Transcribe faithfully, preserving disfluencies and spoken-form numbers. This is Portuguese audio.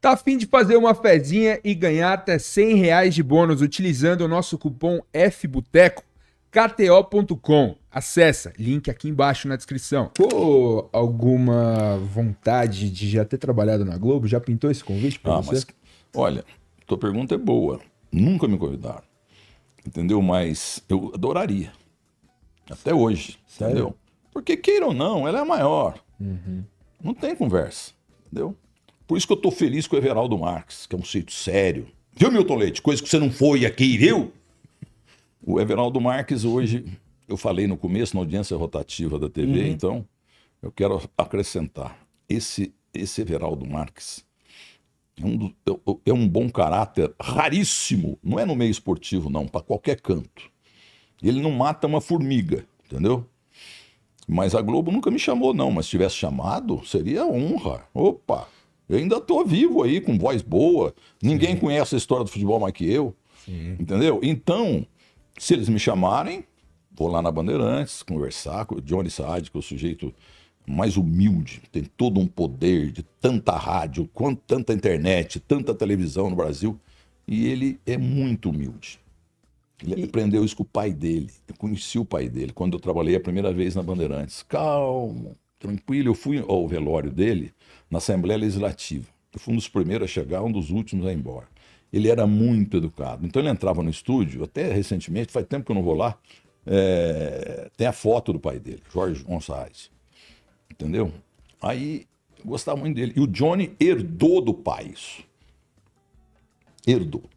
Tá a fim de fazer uma fezinha e ganhar até cem reais de bônus utilizando o nosso cupom F BUTECO? K T O ponto com. Acessa, link aqui embaixo na descrição. Pô, alguma vontade de já ter trabalhado na Globo? Já pintou esse convite pra ah, você? Mas, olha, tua pergunta é boa. Nunca me convidaram, entendeu? Mas eu adoraria. Até hoje, sério? Entendeu? Porque queira ou não, ela é a maior. Uhum. Não tem conversa, entendeu? Por isso que eu tô feliz com o Everaldo Marques, que é um sujeito sério. Viu, Milton Leite? Coisa que você não foi aqui, viu? O Everaldo Marques hoje, eu falei no começo, na audiência rotativa da T V, uhum. Então eu quero acrescentar. Esse, esse Everaldo Marques é um, do, é um bom caráter raríssimo. Não é no meio esportivo, não, para qualquer canto. Ele não mata uma formiga, entendeu? Mas a Globo nunca me chamou, não. Mas se tivesse chamado, seria honra. Opa! Eu ainda estou vivo aí, com voz boa. Ninguém Sim. conhece a história do futebol mais que eu. Sim. Entendeu? Então, se eles me chamarem, vou lá na Bandeirantes conversar com o Johnny Saad, que é o sujeito mais humilde. Tem todo um poder de tanta rádio, quanto tanta internet, tanta televisão no Brasil. E ele é muito humilde. Ele e... aprendeu isso com o pai dele. Eu conheci o pai dele quando eu trabalhei a primeira vez na Bandeirantes. Calmo, tranquilo. Eu fui ao velório dele na Assembleia Legislativa. Eu fui um dos primeiros a chegar, um dos últimos a ir embora. Ele era muito educado. Então ele entrava no estúdio, até recentemente, faz tempo que eu não vou lá, é... tem a foto do pai dele, Jorge Gonçalves. Entendeu? Aí eu gostava muito dele. E o Johnny herdou do pai isso. Herdou.